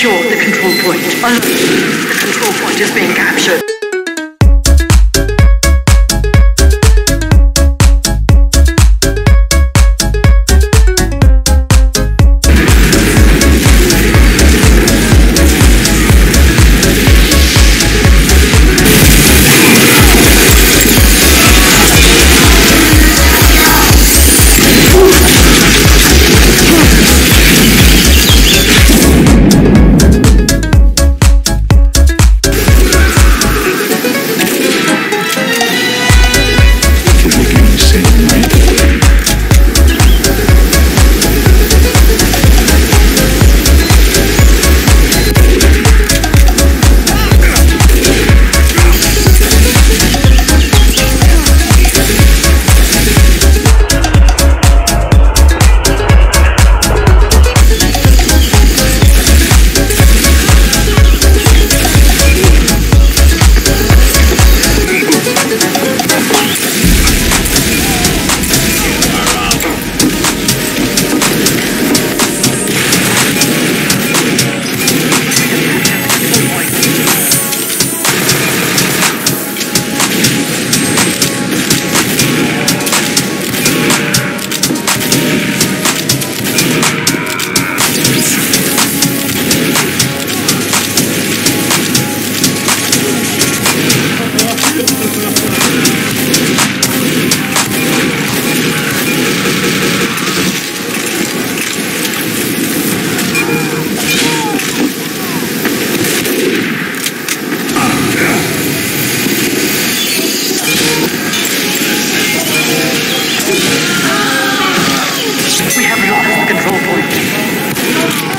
secure the control point. Unless the control point is being captured. We have lost the control point.